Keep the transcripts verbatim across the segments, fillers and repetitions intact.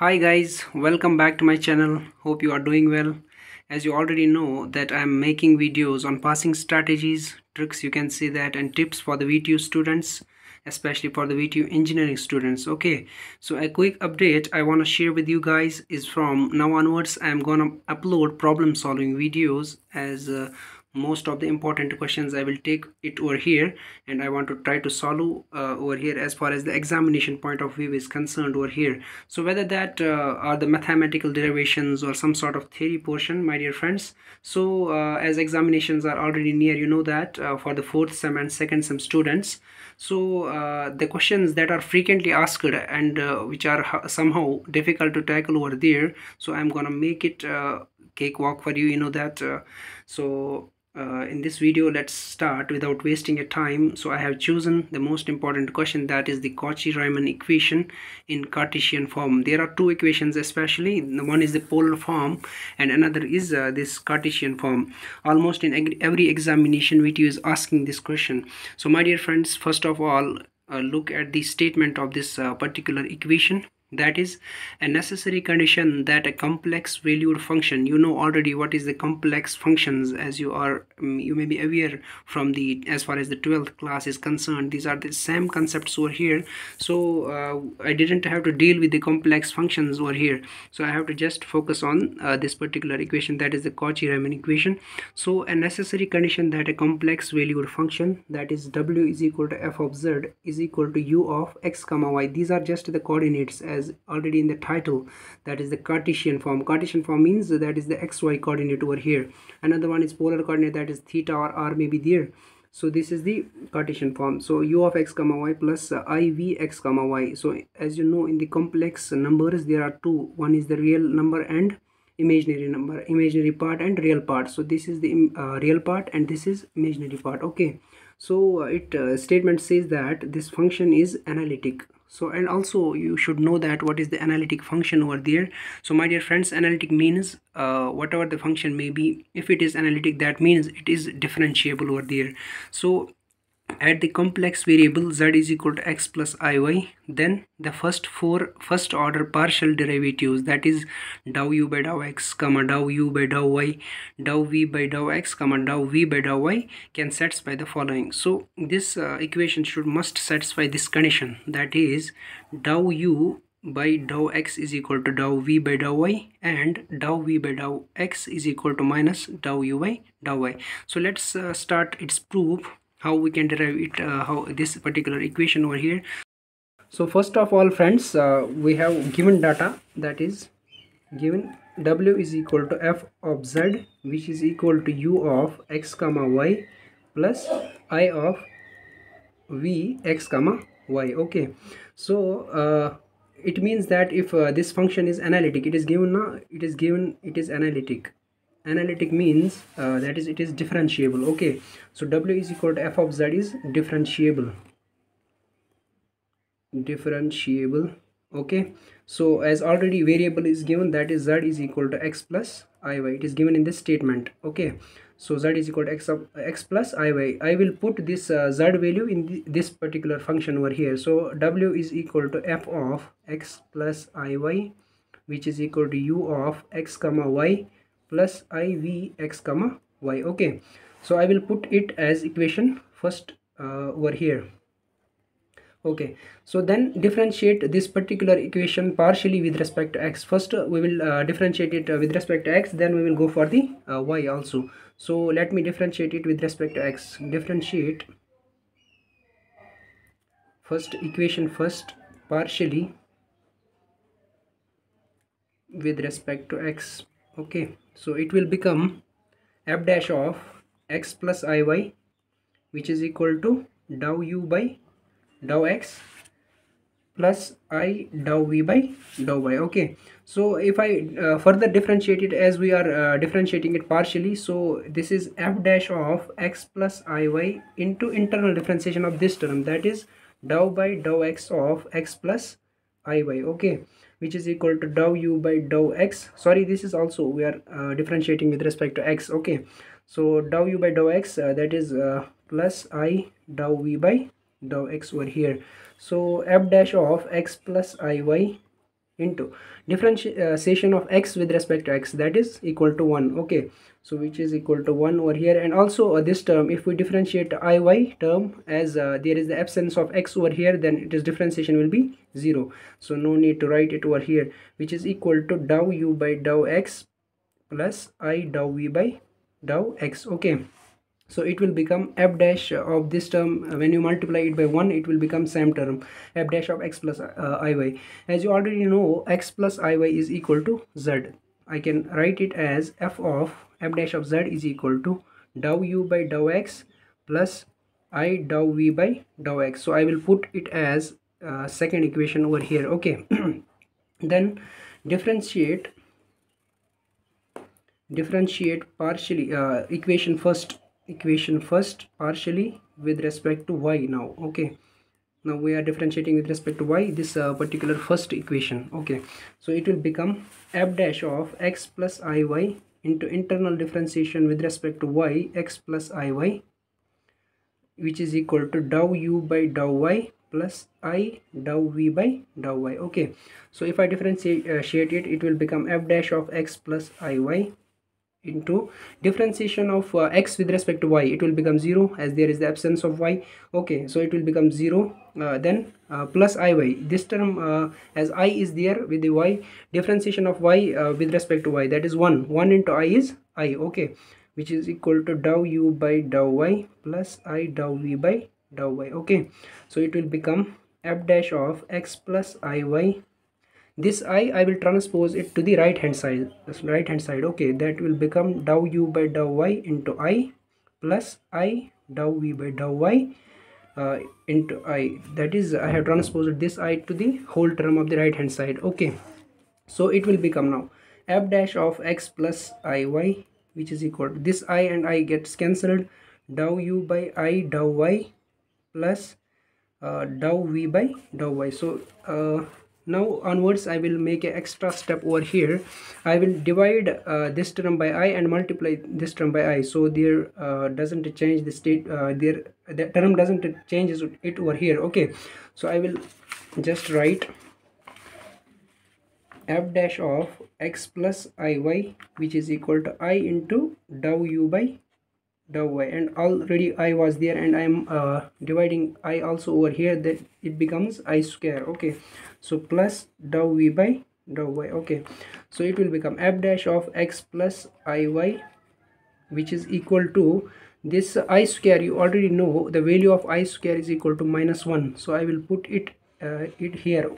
Hi guys, welcome back to my channel. Hope you are doing well. As you already know that I am making videos on passing strategies, tricks you can say that, and tips for the V T U students, especially for the V T U engineering students. Okay, so a quick update I want to share with you guys is from now onwards I am going to upload problem solving videos, as uh, most of the important questions I will take it over here, and I want to try to solve uh, over here as far as the examination point of view is concerned over here. So whether that uh, are the mathematical derivations or some sort of theory portion, my dear friends. So uh, as examinations are already near, you know that uh, for the fourth sem and second sem students, so uh, the questions that are frequently asked and uh, which are somehow difficult to tackle over there, so I'm gonna make it uh, cakewalk for you, you know that. uh, so Uh, in this video, let's start without wasting your time. So I have chosen the most important question, that is the Cauchy-Riemann equation in Cartesian form. There are two equations, especially one is the polar form and another is uh, this Cartesian form. Almost in every examination V T U is asking this question. So my dear friends, first of all, uh, look at the statement of this uh, particular equation. That is a necessary condition that a complex valued function, you know already what is the complex functions, as you are you may be aware from the as far as the twelfth class is concerned. These are the same concepts over here. So uh, I didn't have to deal with the complex functions over here, so I have to just focus on uh, this particular equation, that is the Cauchy-Riemann equation. So a necessary condition that a complex valued function, that is w is equal to f of z is equal to u of x comma y. These are just the coordinates, as already in the title, that is the Cartesian form. Cartesian form means that is the xy coordinate over here. Another one is polar coordinate, that is theta or r may be there. So this is the Cartesian form. So u of x comma y plus uh, I v x comma y. So as you know, in the complex numbers there are two. One is the real number and imaginary number, imaginary part and real part. So this is the uh, real part and this is imaginary part. Okay. So uh, it uh, statement says that this function is analytic. So, and also you should know that what is the analytic function over there. So my dear friends, analytic means uh, whatever the function may be, if it is analytic, that means it is differentiable over there. So at the complex variable z is equal to x plus iy, then the first four first order partial derivatives, that is dou u by dou x comma dou u by dou y, dou v by dou x comma dou v by dou y, can satisfy the following. So this uh, equation should must satisfy this condition, that is dou u by dou x is equal to dou v by dou y, and dou v by dou x is equal to minus dou u by dou y. So let's uh, start its proof, how we can derive it, uh, how this particular equation over here. So first of all friends, uh, we have given data, that is given w is equal to f of z, which is equal to u of x comma y plus I of v x comma y. Okay, so uh, it means that if uh, this function is analytic, it is given now, it is given it is analytic. Analytic means uh, that is it is differentiable. Okay, so w is equal to f of z is differentiable differentiable okay, so as already variable is given, that is z is equal to x plus iy. It is given in this statement. Okay, so z is equal to x of x plus iy. I will put this uh, z value in the, this particular function over here. So w is equal to f of x plus iy, which is equal to u of x comma y plus iv x comma y. Okay, so I will put it as equation first uh, over here. Okay, so then differentiate this particular equation partially with respect to x. First uh, we will uh, differentiate it uh, with respect to x, then we will go for the uh, y also. So let me differentiate it with respect to x. Differentiate first equation first partially with respect to x. Okay, so it will become f dash of x plus iy, which is equal to dou u by dou x plus I dou v by dou y. Okay, so if I uh, further differentiate it, as we are uh, differentiating it partially, so this is f dash of x plus iy into internal differentiation of this term, that is dou by dou x of x plus iy. Okay, which is equal to dou u by dou x. Sorry, this is also we are uh, differentiating with respect to x. Okay, so dou u by dou x, uh, that is uh, plus I dou v by dou x over here. So f dash of x plus iy into differentiation of x with respect to x, that is equal to one. Okay, so which is equal to one over here. And also uh, this term, if we differentiate I Y term, as uh, there is the absence of x over here, then it is differentiation will be zero, so no need to write it over here, which is equal to dou u by dou x plus I dou v by dou x. Okay, so it will become f dash of this term, when you multiply it by one, it will become same term, f dash of x plus uh, I Y. As you already know, x plus I Y is equal to z. I can write it as f of f dash of z is equal to dou u by dou x plus I dou v by dou x. So I will put it as uh, second equation over here. Okay, then differentiate differentiate partially uh, equation first equation first partially with respect to y now. Okay, now we are differentiating with respect to y, this uh, particular first equation. Okay, so it will become f dash of x plus I Y into internal differentiation with respect to y, x plus I Y, which is equal to dou u by dou y plus I dou v by dou y. Okay, so if I differentiate uh, it, it will become f dash of x plus I Y into differentiation of uh, x with respect to y, it will become zero as there is the absence of y. Okay, so it will become zero, uh, then uh, plus I Y, this term uh, as I is there with the y, differentiation of y uh, with respect to y, that is one, one into I is I. Okay, which is equal to dou u by dou y plus I dou v by dou y. Okay, so it will become f dash of x plus I Y, this I, I will transpose it to the right hand side, right hand side. Okay, that will become dou u by dou y into I plus I dou v by dou y uh, into I, that is I have transposed this I to the whole term of the right hand side. Okay, so it will become now f dash of x plus I Y, which is equal to this I and I gets cancelled, dou u by I dou y plus uh, dou v by dou y. So uh, now onwards I will make an extra step over here. I will divide uh, this term by I and multiply this term by I, so there uh, doesn't change the state, uh, there the term doesn't change it over here. Okay, so I will just write f dash of x plus I Y, which is equal to I into dou u by dou y, and already I was there and I am uh, dividing I also over here, that it becomes I square. Okay, so plus dou v by dou y. Okay, so it will become f dash of x plus I Y, which is equal to this I square, you already know the value of I square is equal to minus one, so I will put it uh, it here,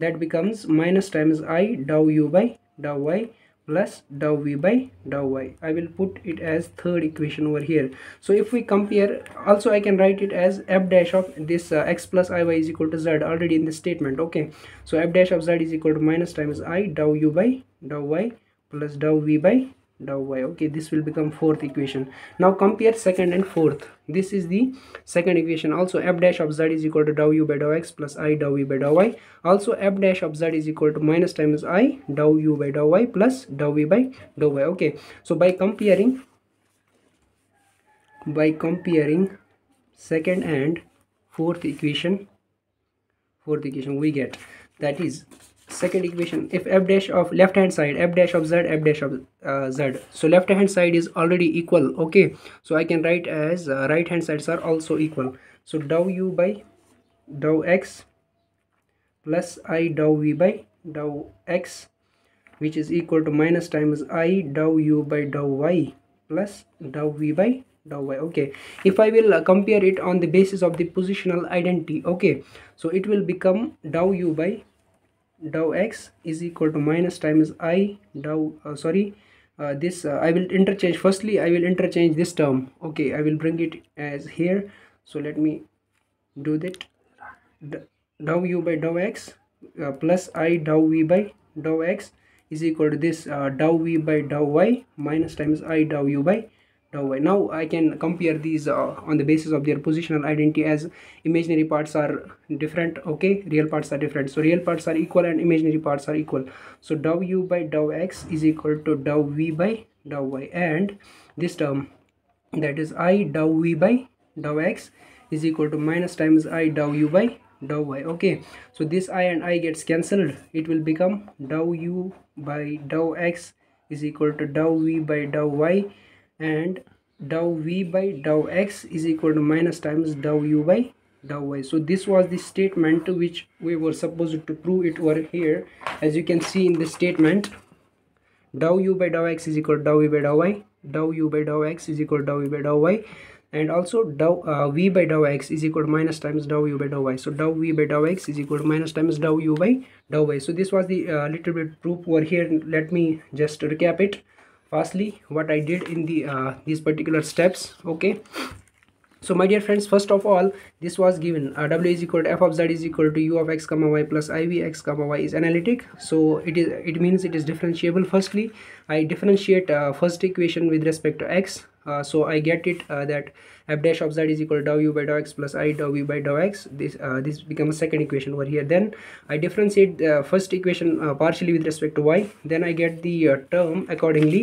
that becomes minus times I dou u by dou y plus dou v by dou y. I will put it as third equation over here. So if we compare, also I can write it as f dash of this uh, x plus I Y is equal to z, already in the statement. Okay, so f dash of z is equal to minus times I dou u by dou y plus dou v by dou y. Okay, this will become fourth equation. Now compare second and fourth. This is the second equation, also f dash of z is equal to dou u by dou x plus I dou v by dou y, also f dash of z is equal to minus times I dou u by dou y plus dou v by dou y. Okay, so by comparing by comparing second and fourth equation fourth equation we get, that is second equation, if f dash of left hand side, f dash of z, f dash of uh, z, so left hand side is already equal. Okay, so I can write as uh, right hand sides are also equal, so dou u by dou x plus I dou v by dou x, which is equal to minus times I dou u by dou y plus dou v by dou y. Okay, if I will uh, compare it on the basis of the positional identity, okay, so it will become dou u by dou x is equal to minus times I dou uh, sorry uh, this uh, I will interchange, firstly I will interchange this term. Okay, I will bring it as here, so let me do that, D dou u by dou x uh, plus I dou v by dou x is equal to this uh, dou v by dou y minus times I dou u by dou y. Now I can compare these uh, on the basis of their positional identity, as imaginary parts are different, okay, real parts are different, so real parts are equal and imaginary parts are equal. So dou u by dou x is equal to dou v by dou y, and this term, that is I dou v by dou x is equal to minus times I dou u by dou y. Okay, so this I and I gets cancelled. It will become dou u by dou x is equal to dou v by dou y, and dou v by dou x is equal to minus times dou u by dou y. So this was the statement which we were supposed to prove it over here. As you can see in this statement, dou u by dou x is equal to dou v by dou y, dou u by dou x is equal to dou v by dou y, and also dou uh, v by dou x is equal to minus times dou u by dou y. So dou v by dou x is equal to minus times dou u by dou y. So this was the uh, little bit proof over here. Let me just recap it fastly what I did in the uh, these particular steps. Okay, so my dear friends, first of all, this was given uh, w is equal to f of z is equal to u of x comma y plus I v x comma y is analytic. So it is, it means it is differentiable. Firstly, I differentiate uh, first equation with respect to x. Uh, so I get it uh, that f dash of z is equal to dou u by dou x plus I dou v by dou x. This uh, this becomes second equation over here. Then I differentiate the first equation uh, partially with respect to y. Then I get the uh, term accordingly,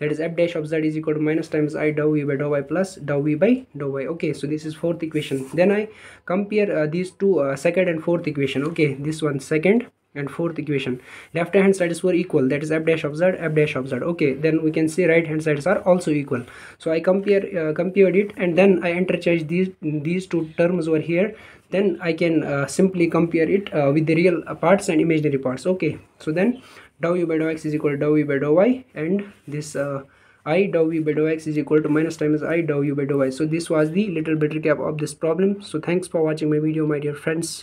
that is f dash of z is equal to minus times I dou v by dou y plus dou v by dou y. Okay, so this is fourth equation. Then I compare uh, these two uh, second and fourth equation. Okay, this one second and fourth equation, left hand sides were equal, that is f dash of z, f dash of z. Okay, then we can say right hand sides are also equal. So I compare uh, compared it, and then I interchange these these two terms over here. Then I can uh, simply compare it uh, with the real parts and imaginary parts. Okay, so then dou u by dou x is equal to dou v by dou y, and this uh, I dou v by dou x is equal to minus times I dou u by dou y. So this was the little bit recap of this problem. So thanks for watching my video, my dear friends.